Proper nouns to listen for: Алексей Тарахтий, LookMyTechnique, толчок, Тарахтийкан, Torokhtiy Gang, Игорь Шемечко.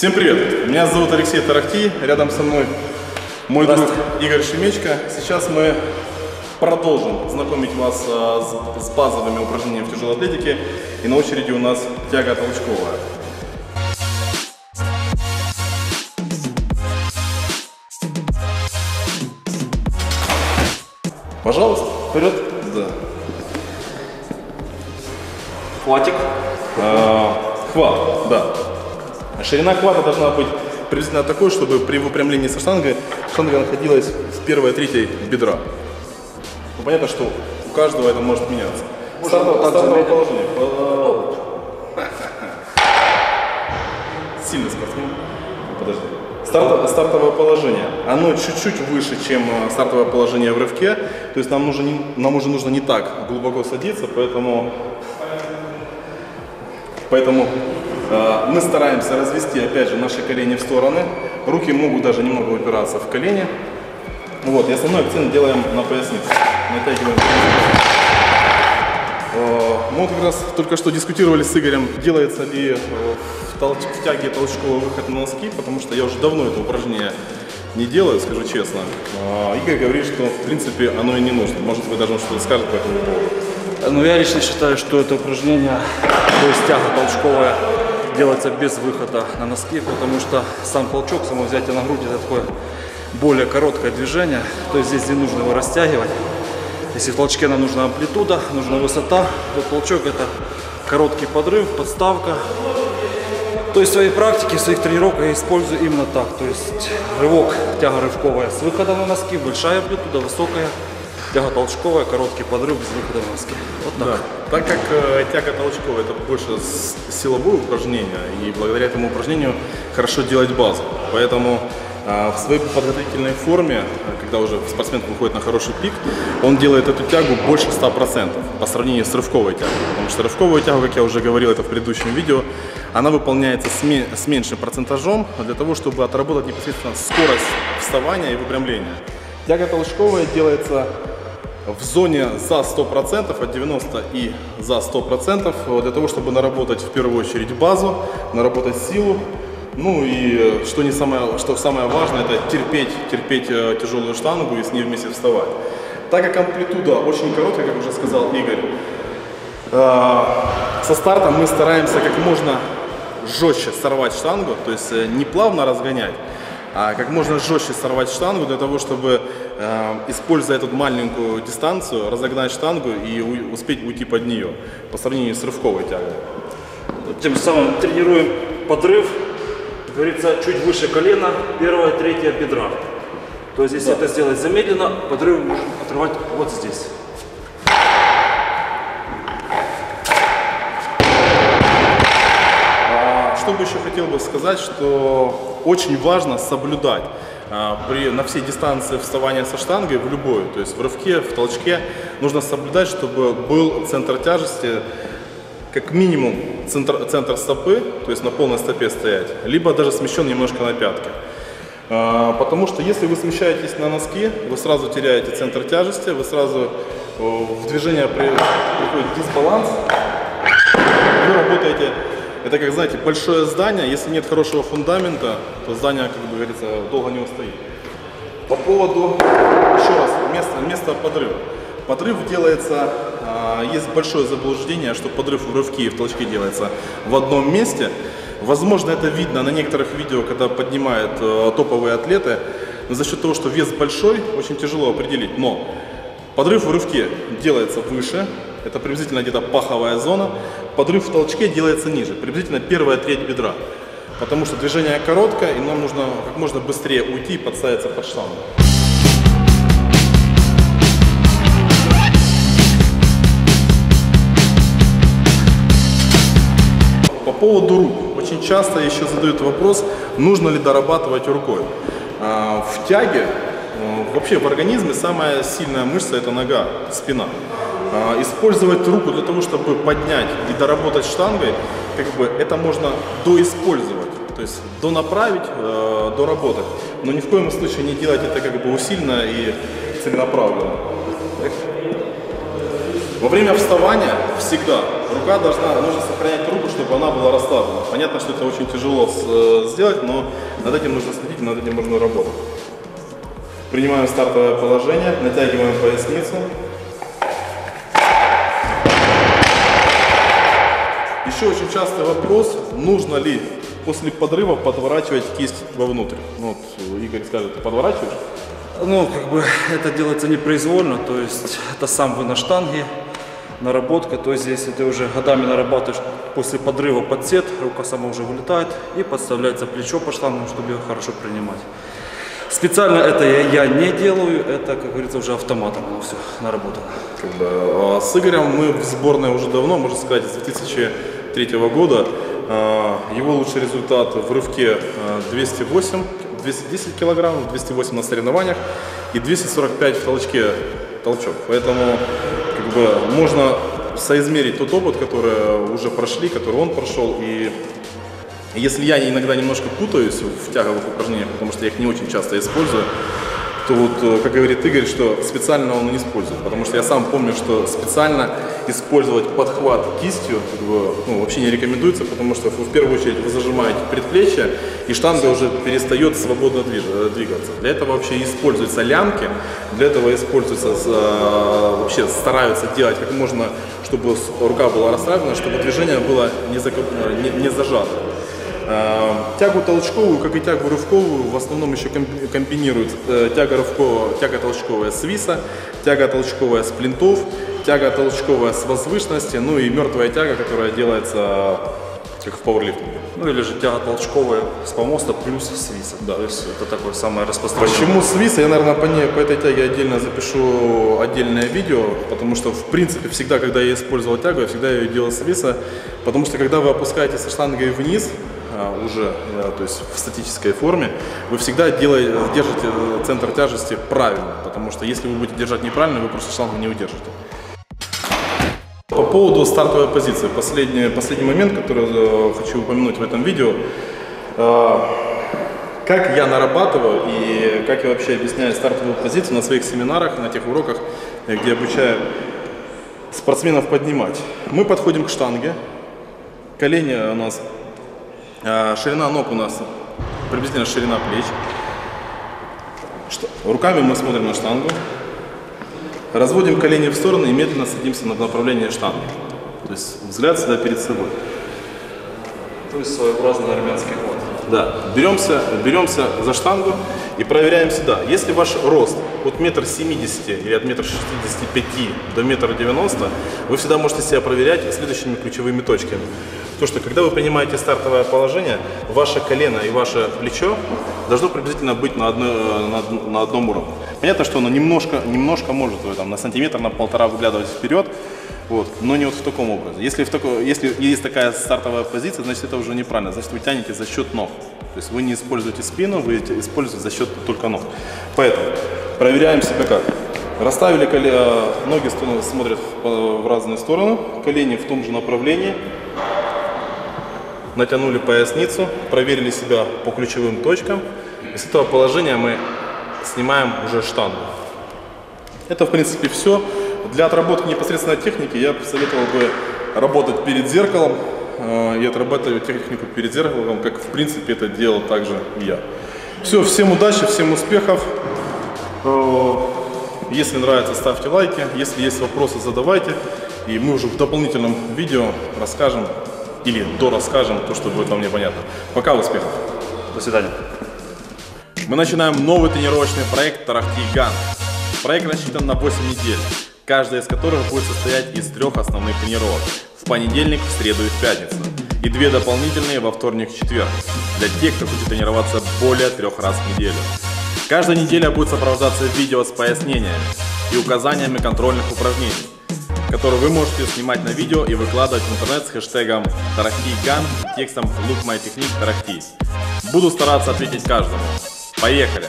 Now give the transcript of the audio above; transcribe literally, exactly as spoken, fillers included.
Всем привет! Меня зовут Алексей Тарахтий, рядом со мной мой друг Игорь Шемечко. Сейчас мы продолжим знакомить вас с базовыми упражнениями в тяжелой атлетике. И на очереди у нас тяга толчковая. Пожалуйста, вперед. Да. Хватик. А, хват, да. Ширина хвата должна быть приблизительно такой, чтобы при выпрямлении со штангой штанга находилась в первой трети бедра. Ну, понятно, что у каждого это может меняться. Стартовое положение. Сильно спортсмен. Подожди. Старт, стартовое положение. Оно чуть-чуть выше, чем стартовое положение в рывке. То есть нам, нужно, нам уже нужно не так глубоко садиться, поэтому... Поэтому э, мы стараемся развести, опять же, наши колени в стороны. Руки могут даже немного упираться в колени. Вот, и основной акцент делаем на поясницу. Натягиваем поясницу. Э, мы вот как раз только что дискутировали с Игорем, делается ли э, в, толч в тяге толчковый выход на носки, потому что я уже давно это упражнение не делаю, скажу честно. Э, Игорь говорит, что в принципе оно и не нужно. Может быть, даже он что-то скажет по этому поводу. Ну, я лично считаю, что это упражнение, то есть тяга толчковая, делается без выхода на носки, потому что сам толчок, само взятие на грудь, это такое более короткое движение, то есть здесь не нужно его растягивать. Если в толчке нам нужна амплитуда, нужна высота, то толчок это короткий подрыв, подставка. То есть в своей практике, в своих тренировках я использую именно так, то есть рывок, тяга рывковая с выходом на носки, большая амплитуда, высокая. Тяга толчковая, короткий подрыв без выхода в носки. Вот так. Да. Так как э, тяга толчковая это больше силовое упражнение, и благодаря этому упражнению хорошо делать базу. Поэтому э, в своей подготовительной форме, когда уже спортсмен выходит на хороший пик, он делает эту тягу больше ста процентов по сравнению с рывковой тягой. Потому что рывковую тягу, как я уже говорил это в предыдущем видео, она выполняется с, с меньшим процентажом для того, чтобы отработать непосредственно скорость вставания и выпрямления. Тяга толчковая делается в зоне за сто процентов, от девяноста и за сто процентов, для того, чтобы наработать в первую очередь базу, наработать силу. Ну и что, не самое, что самое важное, это терпеть, терпеть тяжелую штангу и с ней вместе вставать. Так как амплитуда очень короткая, как уже сказал Игорь, со старта мы стараемся как можно жестче сорвать штангу, то есть не плавно разгонять, а как можно жестче сорвать штангу для того, чтобы, э, используя эту маленькую дистанцию, разогнать штангу и у, успеть уйти под нее, по сравнению с рывковой тягой. Тем самым тренируем подрыв, как говорится, чуть выше колена, первая, третья бедра. То есть, если да. это сделать замедленно, подрыв можно отрывать вот здесь. Что бы еще хотел бы сказать, что... Очень важно соблюдать а, при, на всей дистанции вставания со штангой, в любой, то есть в рывке, в толчке, нужно соблюдать, чтобы был центр тяжести, как минимум центр, центр стопы, то есть на полной стопе стоять, либо даже смещен немножко на пятки. А, потому что если вы смещаетесь на носки, вы сразу теряете центр тяжести, вы сразу о, в движение приходит дисбаланс, вы работаете... Это как, знаете, большое здание, если нет хорошего фундамента, то здание, как говорится, долго не устоит. По поводу, еще раз, места, места подрыва. Подрыв делается, есть большое заблуждение, что подрыв в рывке и в толчке делается в одном месте. Возможно, это видно на некоторых видео, когда поднимают топовые атлеты, но за счет того, что вес большой, очень тяжело определить. Но подрыв в рывке делается выше. Это приблизительно где-то паховая зона. Подрыв в толчке делается ниже, приблизительно первая треть бедра. Потому что движение короткое, и нам нужно как можно быстрее уйти и подставиться под штангу. По поводу рук. Очень часто еще задают вопрос, нужно ли дорабатывать рукой. В тяге, вообще в организме самая сильная мышца – это нога, спина. Использовать руку для того, чтобы поднять и доработать штангой, как бы это можно доиспользовать, то есть донаправить, э, доработать, но ни в коем случае не делать это как бы усиленно и целенаправленно. Во время вставания всегда Рука должна, нужно сохранять руку, чтобы она была расслаблена. Понятно, что это очень тяжело сделать, но над этим нужно следить, над этим нужно работать. Принимаем стартовое положение, натягиваем поясницу. Еще очень частый вопрос, нужно ли после подрыва подворачивать кисть вовнутрь. Вот Игорь скажет, ты подворачиваешь? Ну, как бы это делается непроизвольно, то есть это сам вы на штанге, наработка, то есть если ты уже годами нарабатываешь после подрыва подсет, рука сама уже вылетает и подставляется плечо по штангу, чтобы ее хорошо принимать. Специально это я, я не делаю, это, как говорится, уже автоматом оно все наработано. Да. С Игорем мы в сборной уже давно, можно сказать, с две тысячи третьего года. Его лучший результат в рывке двести восемь, двести десять килограммов, двести восемь на соревнованиях и двести сорок пять в толчке толчок. Поэтому как бы можно соизмерить тот опыт, который уже прошли, который он прошел. И если я иногда немножко путаюсь в тяговых упражнениях, потому что я их не очень часто использую, то вот, как говорит Игорь, что специально он не использует, потому что я сам помню, что специально использовать подхват кистью как бы, ну, вообще не рекомендуется, потому что в первую очередь вы зажимаете предплечье, и штанга уже перестает свободно двигаться. Для этого вообще используются лямки, для этого используются, вообще стараются делать как можно, чтобы рука была расслаблена, чтобы движение было не, закоп... не, не зажато. Тягу толчковую, как и тягу рывковую, в основном еще комбинируют тяга, рывковая, тяга толчковая с виса, тяга толчковая с плинтов, тяга толчковая с возвышенности, ну и мертвая тяга, которая делается как в пауэрлифтинге. Ну или же тяга толчковая с помоста плюс с виса. Да. То есть это такое самое распространенное. Почему с виса? Я, наверное, по, ней, по этой тяге отдельно запишу отдельное видео, потому что, в принципе, всегда, когда я использовал тягу, я всегда ее делал с виса, потому что, когда вы опускаете со штангой вниз, уже, то есть в статической форме, вы всегда делаете, держите центр тяжести правильно, потому что если вы будете держать неправильно, вы просто штангу не удержите. По поводу стартовой позиции, последний, последний момент, который хочу упомянуть в этом видео, как я нарабатываю и как я вообще объясняю стартовую позицию на своих семинарах, на тех уроках, где обучаю спортсменов поднимать. Мы подходим к штанге, колени у нас... Ширина ног у нас приблизительно ширина плеч. Руками мы смотрим на штангу. Разводим колени в стороны и медленно садимся на направление штанги. То есть взгляд всегда перед собой. То есть своеобразный армянский ход. Да. Беремся, беремся за штангу и проверяем сюда. Если ваш рост от метра семидесяти или от метра шестидесяти пяти до метра девяноста, вы всегда можете себя проверять следующими ключевыми точками. То, что когда вы принимаете стартовое положение, ваше колено и ваше плечо должно приблизительно быть на, одно, на, на одном уровне. Понятно, что оно немножко, немножко может там, на сантиметр, на полтора выглядывать вперед, вот, но не вот в таком образе. Если, в тако, если есть такая стартовая позиция, значит это уже неправильно, значит вы тянете за счет ног. То есть вы не используете спину, вы используете за счет только ног. Поэтому проверяем себя как. Расставили колено, ноги смотрят в разные стороны, колени в том же направлении. Натянули поясницу, проверили себя по ключевым точкам. Из этого положения мы снимаем уже штангу. Это, в принципе, все. Для отработки непосредственно техники я посоветовал бы работать перед зеркалом. Я отрабатываю технику перед зеркалом, как, в принципе, это делал также я. Все, всем удачи, всем успехов. Если нравится, ставьте лайки. Если есть вопросы, задавайте. И мы уже в дополнительном видео расскажем, или дорасскажем то, что будет вам непонятно. Пока, успехов. До свидания. Мы начинаем новый тренировочный проект Torokhtiy Gang. Проект рассчитан на восемь недель, каждая из которых будет состоять из трех основных тренировок. В понедельник, в среду и в пятницу. И две дополнительные во вторник и четверг. Для тех, кто хочет тренироваться более трех раз в неделю. Каждая неделя будет сопровождаться видео с пояснениями и указаниями контрольных упражнений, которые вы можете снимать на видео и выкладывать в интернет с хэштегом Тарахтийкан и текстом LookMyTechnique Тарахтий. Буду стараться ответить каждому. Поехали!